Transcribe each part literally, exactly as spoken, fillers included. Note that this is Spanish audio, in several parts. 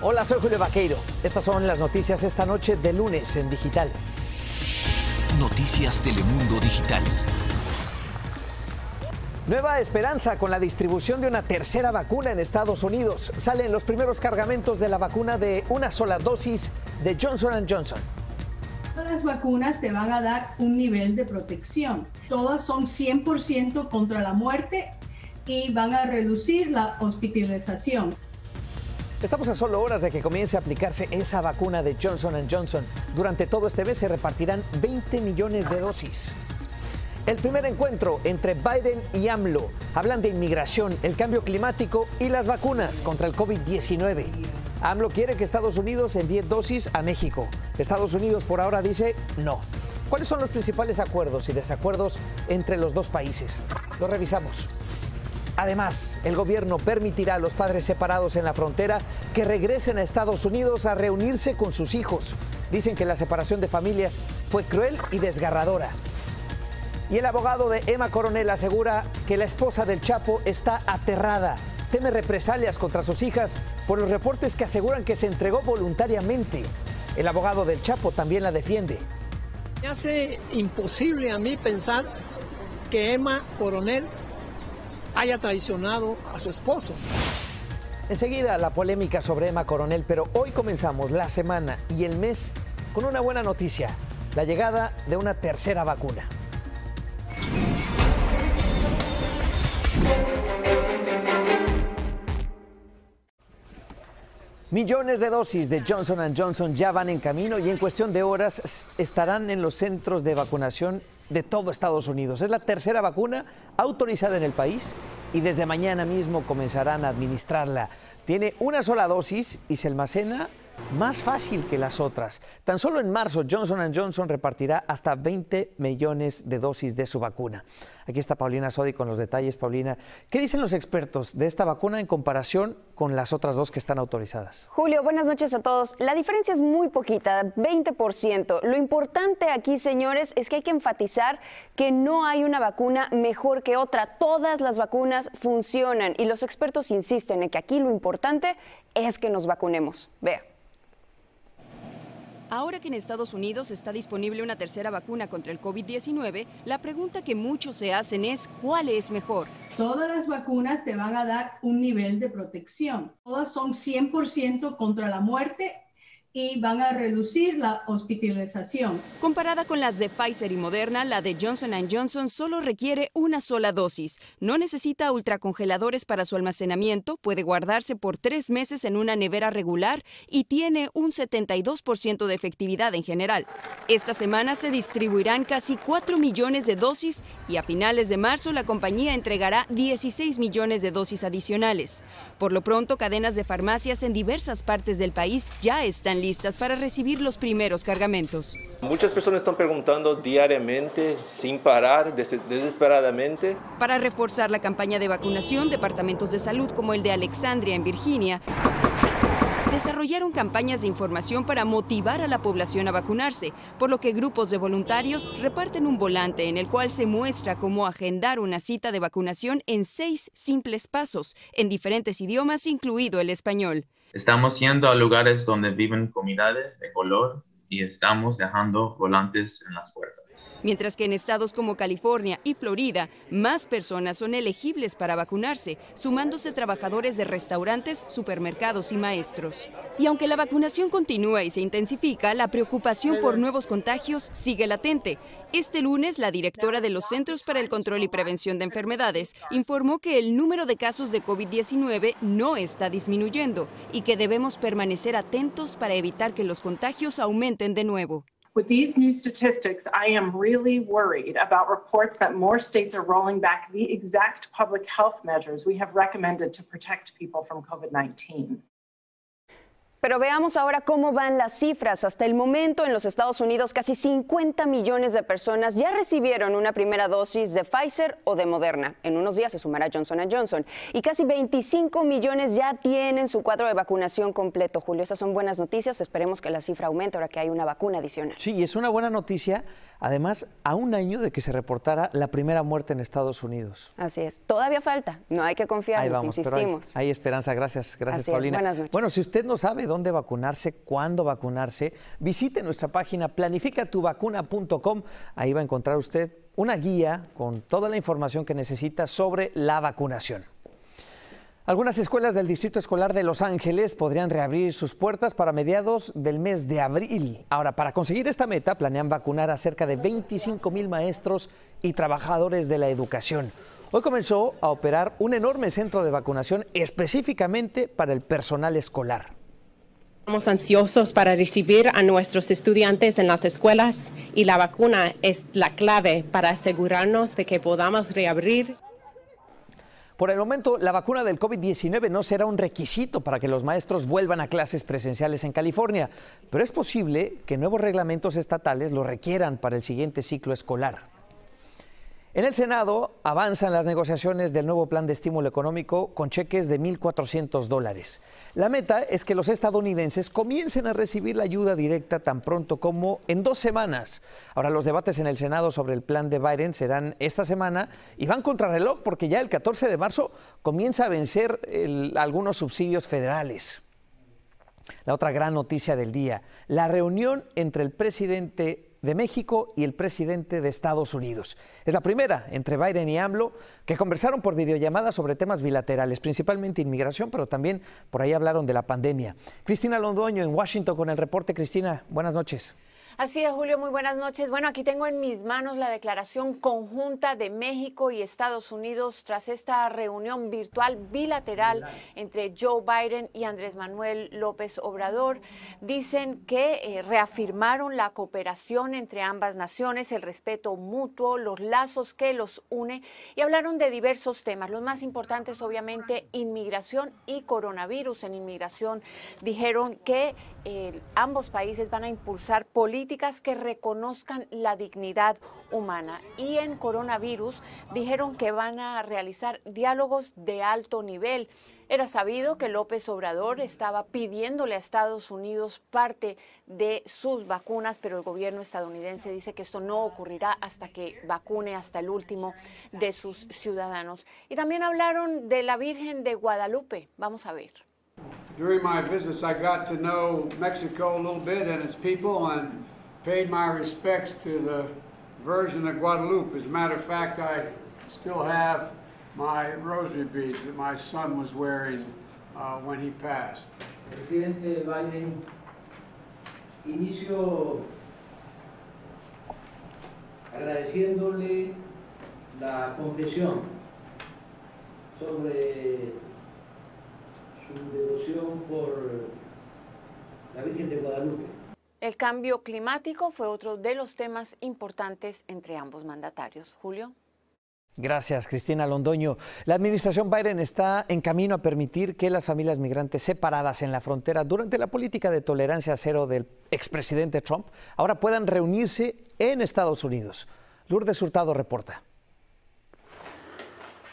Hola, soy Julio Vaqueiro. Estas son las noticias esta noche de lunes en Digital. Noticias Telemundo Digital. Nueva esperanza con la distribución de una tercera vacuna en Estados Unidos. Salen los primeros cargamentos de la vacuna de una sola dosis de Johnson and Johnson. Todas las vacunas te van a dar un nivel de protección. Todas son cien por ciento contra la muerte y van a reducir la hospitalización. Estamos a solo horas de que comience a aplicarse esa vacuna de Johnson and Johnson. Durante todo este mes se repartirán veinte millones de dosis. El primer encuentro entre Biden y AMLO. Hablan de inmigración, el cambio climático y las vacunas contra el COVID diecinueve. AMLO quiere que Estados Unidos envíe dosis a México. Estados Unidos por ahora dice no. ¿Cuáles son los principales acuerdos y desacuerdos entre los dos países? Lo revisamos. Además, el gobierno permitirá a los padres separados en la frontera que regresen a Estados Unidos a reunirse con sus hijos. Dicen que la separación de familias fue cruel y desgarradora. Y el abogado de Emma Coronel asegura que la esposa del Chapo está aterrada. Teme represalias contra sus hijas por los reportes que aseguran que se entregó voluntariamente. El abogado del Chapo también la defiende. Me hace imposible a mí pensar que Emma Coronel haya traicionado a su esposo. Enseguida la polémica sobre Emma Coronel, pero hoy comenzamos la semana y el mes con una buena noticia: la llegada de una tercera vacuna. Millones de dosis de Johnson and Johnson ya van en camino y en cuestión de horas estarán en los centros de vacunación de todo Estados Unidos. Es la tercera vacuna autorizada en el país y desde mañana mismo comenzarán a administrarla. Tiene una sola dosis y se almacena más fácil que las otras. Tan solo en marzo Johnson and Johnson repartirá hasta veinte millones de dosis de su vacuna. Aquí está Paulina Sodi con los detalles. Paulina, ¿qué dicen los expertos de esta vacuna en comparación con las otras dos que están autorizadas? Julio, buenas noches a todos. La diferencia es muy poquita, veinte por ciento. Lo importante aquí, señores, es que hay que enfatizar que no hay una vacuna mejor que otra. Todas las vacunas funcionan y los expertos insisten en que aquí lo importante es que nos vacunemos. Vea. Ahora que en Estados Unidos está disponible una tercera vacuna contra el COVID diecinueve, la pregunta que muchos se hacen es ¿cuál es mejor? Todas las vacunas te van a dar un nivel de protección. Todas son cien por ciento contra la muerte y van a reducir la hospitalización. Comparada con las de Pfizer y Moderna, la de Johnson and Johnson solo requiere una sola dosis. No necesita ultracongeladores para su almacenamiento, puede guardarse por tres meses en una nevera regular y tiene un setenta y dos por ciento de efectividad en general. Esta semana se distribuirán casi cuatro millones de dosis y a finales de marzo la compañía entregará dieciséis millones de dosis adicionales. Por lo pronto, cadenas de farmacias en diversas partes del país ya están listas. listas para recibir los primeros cargamentos. Muchas personas están preguntando diariamente, sin parar, des desesperadamente. Para reforzar la campaña de vacunación, departamentos de salud como el de Alexandria en Virginia desarrollaron campañas de información para motivar a la población a vacunarse, por lo que grupos de voluntarios reparten un volante en el cual se muestra cómo agendar una cita de vacunación en seis simples pasos, en diferentes idiomas, incluido el español. Estamos yendo a lugares donde viven comunidades de color y estamos dejando volantes en las puertas. Mientras que en estados como California y Florida, más personas son elegibles para vacunarse, sumándose trabajadores de restaurantes, supermercados y maestros. Y aunque la vacunación continúa y se intensifica, la preocupación por nuevos contagios sigue latente. Este lunes, la directora de los Centros para el Control y Prevención de Enfermedades informó que el número de casos de COVID diecinueve no está disminuyendo y que debemos permanecer atentos para evitar que los contagios aumenten de nuevo. With these new statistics, I am really worried about reports that more states are rolling back the exact public health measures we have recommended to protect people from COVID nineteen. Pero veamos ahora cómo van las cifras. Hasta el momento, en los Estados Unidos, casi cincuenta millones de personas ya recibieron una primera dosis de Pfizer o de Moderna. En unos días se sumará Johnson and Johnson. Y casi veinticinco millones ya tienen su cuadro de vacunación completo. Julio, esas son buenas noticias. Esperemos que la cifra aumente ahora que hay una vacuna adicional. Sí, y es una buena noticia, además, a un año de que se reportara la primera muerte en Estados Unidos. Así es. Todavía falta. No hay que confiarnos, ahí vamos, insistimos. Hay, hay esperanza. Gracias, gracias, Así Paulina. Es. Buenas noches. Bueno, si usted no sabe dónde vacunarse, cuándo vacunarse, visite nuestra página planifica tu vacuna punto com. Ahí va a encontrar usted una guía con toda la información que necesita sobre la vacunación. Algunas escuelas del Distrito Escolar de Los Ángeles podrían reabrir sus puertas para mediados del mes de abril. Ahora, para conseguir esta meta, planean vacunar a cerca de veinticinco mil maestros y trabajadores de la educación. Hoy comenzó a operar un enorme centro de vacunación específicamente para el personal escolar. Estamos ansiosos para recibir a nuestros estudiantes en las escuelas y la vacuna es la clave para asegurarnos de que podamos reabrir. Por el momento, la vacuna del COVID diecinueve no será un requisito para que los maestros vuelvan a clases presenciales en California, pero es posible que nuevos reglamentos estatales lo requieran para el siguiente ciclo escolar. En el Senado avanzan las negociaciones del nuevo plan de estímulo económico con cheques de mil cuatrocientos dólares. La meta es que los estadounidenses comiencen a recibir la ayuda directa tan pronto como en dos semanas. Ahora, los debates en el Senado sobre el plan de Biden serán esta semana y van contrarreloj porque ya el catorce de marzo comienza a vencer el, algunos subsidios federales. La otra gran noticia del día, la reunión entre el presidente de México y el presidente de Estados Unidos. Es la primera entre Biden y AMLO que conversaron por videollamada sobre temas bilaterales, principalmente inmigración, pero también por ahí hablaron de la pandemia. Cristina Londoño en Washington con el reporte. Cristina, buenas noches. Así es, Julio, muy buenas noches. Bueno, aquí tengo en mis manos la declaración conjunta de México y Estados Unidos tras esta reunión virtual bilateral entre Joe Biden y Andrés Manuel López Obrador. Dicen que eh, reafirmaron la cooperación entre ambas naciones, el respeto mutuo, los lazos que los une y hablaron de diversos temas. Los más importantes, obviamente, inmigración y coronavirus. En inmigración dijeron que eh, ambos países van a impulsar políticas que reconozcan la dignidad humana. Y en coronavirus dijeron que van a realizar diálogos de alto nivel. Era sabido que López Obrador estaba pidiéndole a Estados Unidos parte de sus vacunas, pero el gobierno estadounidense dice que esto no ocurrirá hasta que vacune hasta el último de sus ciudadanos. Y también hablaron de la Virgen de Guadalupe. Vamos a ver. During my visits, I got to know Mexico a little bit and its people and paid my respects to the Virgin of Guadalupe. As a matter of fact, I still have my rosary beads that my son was wearing uh, when he passed. Presidente Biden, inicio agradeciéndole la confesión sobre su devoción por la Virgen de Guadalupe. El cambio climático fue otro de los temas importantes entre ambos mandatarios. Julio. Gracias, Cristina Londoño. La administración Biden está en camino a permitir que las familias migrantes separadas en la frontera durante la política de tolerancia cero del expresidente Trump ahora puedan reunirse en Estados Unidos. Lourdes Hurtado reporta.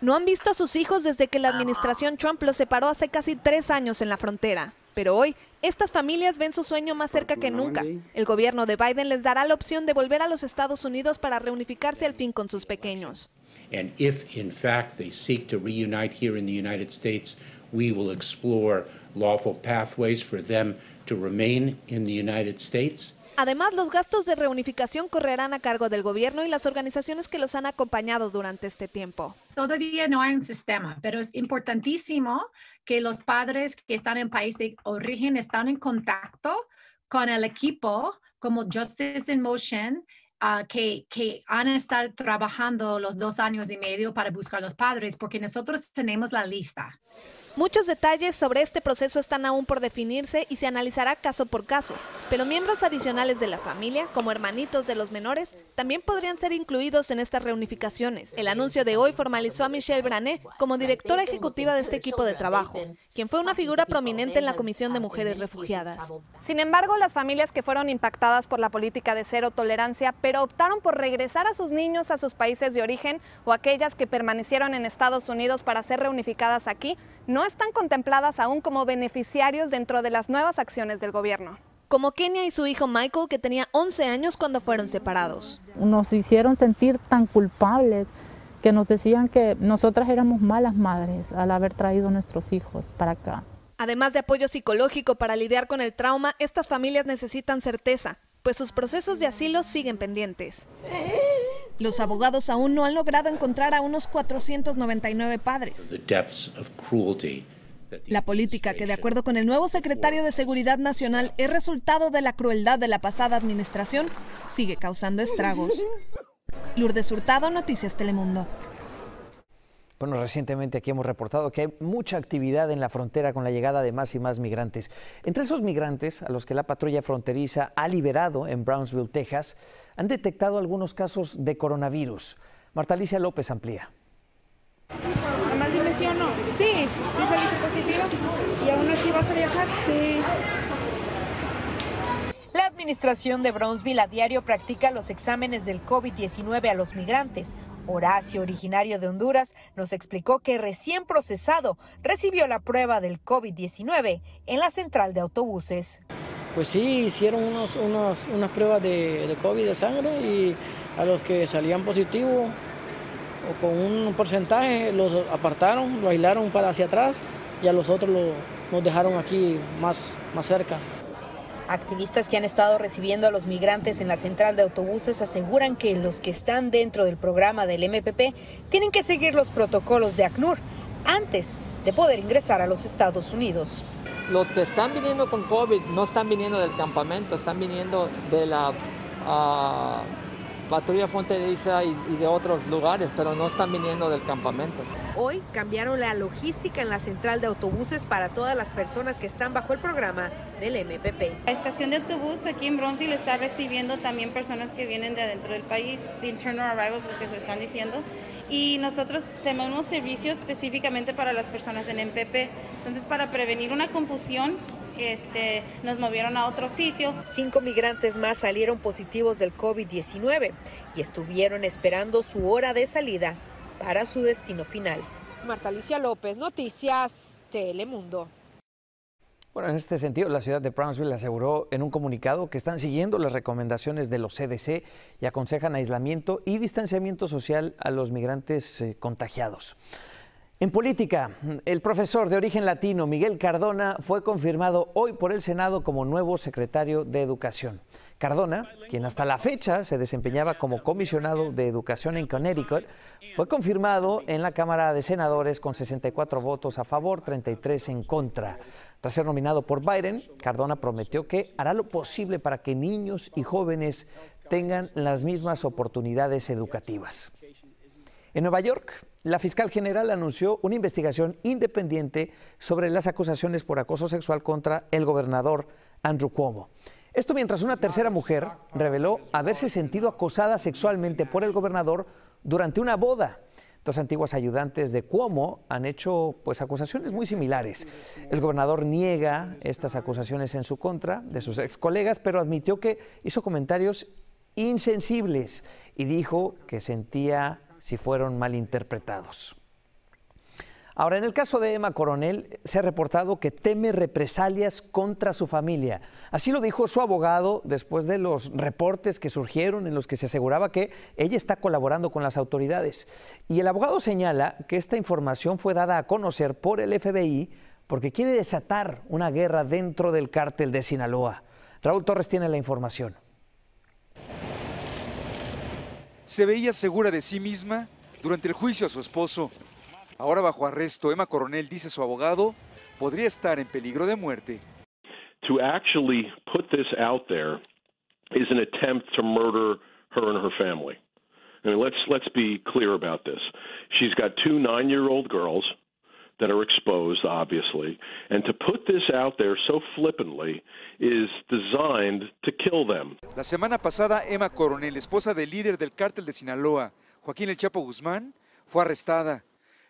No han visto a sus hijos desde que la administración Trump los separó hace casi tres años en la frontera. Pero hoy, estas familias ven su sueño más cerca que nunca. El gobierno de Biden les dará la opción de volver a los Estados Unidos para reunificarse al fin con sus pequeños. And if in fact they seek to reunite here in the United States, we will explore lawful pathways for them to remain in the United States. Además, los gastos de reunificación correrán a cargo del gobierno y las organizaciones que los han acompañado durante este tiempo. Todavía no hay un sistema, pero es importantísimo que los padres que están en país de origen están en contacto con el equipo como Justice in Motion, uh, que, que han estado trabajando los dos años y medio para buscar a los padres, porque nosotros tenemos la lista. Muchos detalles sobre este proceso están aún por definirse y se analizará caso por caso, pero miembros adicionales de la familia, como hermanitos de los menores, también podrían ser incluidos en estas reunificaciones. El anuncio de hoy formalizó a Michelle Brané como directora ejecutiva de este equipo de trabajo, quien fue una figura prominente en la Comisión de Mujeres Refugiadas. Sin embargo, las familias que fueron impactadas por la política de cero tolerancia, pero optaron por regresar a sus niños a sus países de origen o aquellas que permanecieron en Estados Unidos para ser reunificadas aquí, no están contempladas aún como beneficiarios dentro de las nuevas acciones del gobierno. Como Kenia y su hijo Michael, que tenía once años cuando fueron separados. Nos hicieron sentir tan culpables que nos decían que nosotras éramos malas madres al haber traído a nuestros hijos para acá. Además de apoyo psicológico para lidiar con el trauma, estas familias necesitan certeza, pues sus procesos de asilo siguen pendientes. Los abogados aún no han logrado encontrar a unos cuatrocientos noventa y nueve padres. La política que, de acuerdo con el nuevo secretario de Seguridad Nacional, es resultado de la crueldad de la pasada administración, sigue causando estragos. Lourdes Hurtado, Noticias Telemundo. Bueno, recientemente aquí hemos reportado que hay mucha actividad en la frontera con la llegada de más y más migrantes. Entre esos migrantes, a los que la patrulla fronteriza ha liberado en Brownsville, Texas, han detectado algunos casos de coronavirus. Marta Alicia López amplía. Además, dime sí o no. Sí, sí saliste positivo. ¿Y aún así vas a viajar? Sí. La administración de Brownsville a diario practica los exámenes del COVID diecinueve a los migrantes. Horacio, originario de Honduras, nos explicó que recién procesado recibió la prueba del COVID diecinueve en la central de autobuses. Pues sí, hicieron unos, unos, unas pruebas de, de COVID de sangre y a los que salían positivos o con un porcentaje los apartaron, lo aislaron para hacia atrás y a los otros lo, los dejaron aquí más, más cerca. Activistas que han estado recibiendo a los migrantes en la central de autobuses aseguran que los que están dentro del programa del M P P tienen que seguir los protocolos de ACNUR antes de poder ingresar a los Estados Unidos. Los que están viniendo con COVID no están viniendo del campamento, están viniendo de la uh, patrulla fronteriza y, y de otros lugares, pero no están viniendo del campamento. Hoy cambiaron la logística en la central de autobuses para todas las personas que están bajo el programa del M P P. La estación de autobús aquí en Brownsville está recibiendo también personas que vienen de adentro del país, de internal arrivals, los que se están diciendo, y nosotros tenemos servicios específicamente para las personas en M P P. Entonces, para prevenir una confusión, este, nos movieron a otro sitio. Cinco migrantes más salieron positivos del COVID diecinueve y estuvieron esperando su hora de salida para su destino final. Marta Alicia López, Noticias Telemundo. Bueno, en este sentido, la ciudad de Brownsville aseguró en un comunicado que están siguiendo las recomendaciones de los C D C y aconsejan aislamiento y distanciamiento social a los migrantes eh, contagiados. En política, el profesor de origen latino Miguel Cardona fue confirmado hoy por el Senado como nuevo secretario de Educación. Cardona, quien hasta la fecha se desempeñaba como comisionado de Educación en Connecticut, fue confirmado en la Cámara de Senadores con sesenta y cuatro votos a favor, treinta y tres en contra. Tras ser nominado por Biden, Cardona prometió que hará lo posible para que niños y jóvenes tengan las mismas oportunidades educativas. En Nueva York, la fiscal general anunció una investigación independiente sobre las acusaciones por acoso sexual contra el gobernador Andrew Cuomo. Esto mientras una tercera mujer reveló haberse sentido acosada sexualmente por el gobernador durante una boda. Dos antiguas ayudantes de Cuomo han hecho pues, acusaciones muy similares. El gobernador niega estas acusaciones en su contra de sus ex colegas, pero admitió que hizo comentarios insensibles y dijo que sentía si fueron malinterpretados. Ahora, en el caso de Emma Coronel, se ha reportado que teme represalias contra su familia. Así lo dijo su abogado después de los reportes que surgieron en los que se aseguraba que ella está colaborando con las autoridades. Y el abogado señala que esta información fue dada a conocer por el F B I porque quiere desatar una guerra dentro del cártel de Sinaloa. Raúl Torres tiene la información. Se veía segura de sí misma durante el juicio a su esposo. Ahora bajo arresto, Emma Coronel, dice su abogado, podría estar en peligro de muerte. To actually put this out there is an attempt to murder her and her family. I mean, let's let's be clear about this. She's got two nine-year-old girls that are exposed, obviously, and to put this out there so flippantly is designed to kill them. La semana pasada, Emma Coronel, esposa del líder del Cártel de Sinaloa, Joaquín El Chapo Guzmán, fue arrestada.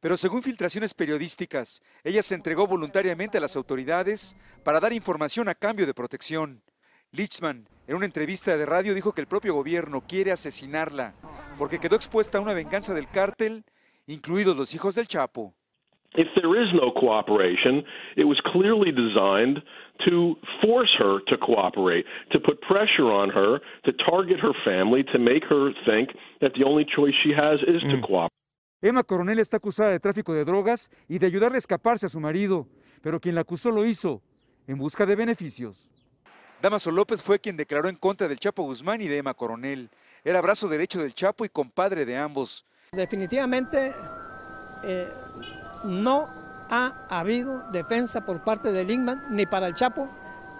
Pero según filtraciones periodísticas, ella se entregó voluntariamente a las autoridades para dar información a cambio de protección. Lichman, en una entrevista de radio, dijo que el propio gobierno quiere asesinarla porque quedó expuesta a una venganza del cártel, incluidos los hijos del Chapo. If there is no cooperation, it was clearly designed to force her to cooperate, to put pressure on her, to target her family, to make her think that the only choice she has is to cooperate. Emma Coronel está acusada de tráfico de drogas y de ayudarle a escaparse a su marido, pero quien la acusó lo hizo en busca de beneficios. Dámaso López fue quien declaró en contra del Chapo Guzmán y de Emma Coronel. Era brazo derecho del Chapo y compadre de ambos. Definitivamente eh, no ha habido defensa por parte de Lichman, ni para el Chapo,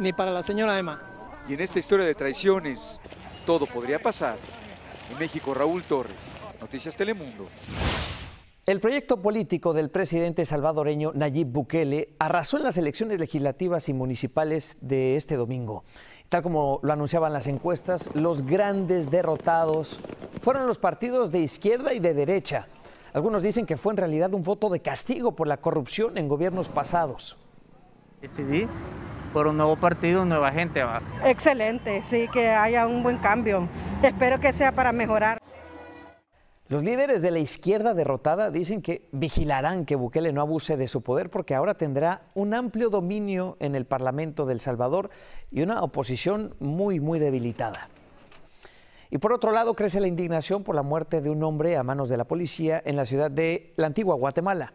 ni para la señora Emma. Y en esta historia de traiciones, todo podría pasar. En México, Raúl Torres, Noticias Telemundo. El proyecto político del presidente salvadoreño Nayib Bukele arrasó en las elecciones legislativas y municipales de este domingo. Tal como lo anunciaban las encuestas, los grandes derrotados fueron los partidos de izquierda y de derecha. Algunos dicen que fue en realidad un voto de castigo por la corrupción en gobiernos pasados. Decidí por un nuevo partido, nueva gente. ¿Va? Excelente, sí, que haya un buen cambio. Espero que sea para mejorar. Los líderes de la izquierda derrotada dicen que vigilarán que Bukele no abuse de su poder porque ahora tendrá un amplio dominio en el Parlamento de El Salvador y una oposición muy, muy debilitada. Y por otro lado, crece la indignación por la muerte de un hombre a manos de la policía en la ciudad de la Antigua Guatemala.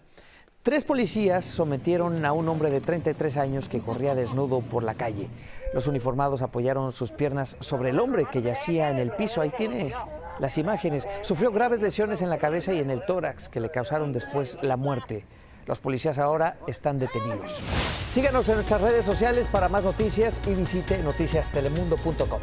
Tres policías sometieron a un hombre de treinta y tres años que corría desnudo por la calle. Los uniformados apoyaron sus piernas sobre el hombre que yacía en el piso. Ahí tiene las imágenes. Sufrió graves lesiones en la cabeza y en el tórax que le causaron después la muerte. Los policías ahora están detenidos. Síganos en nuestras redes sociales para más noticias y visite noticias telemundo punto com.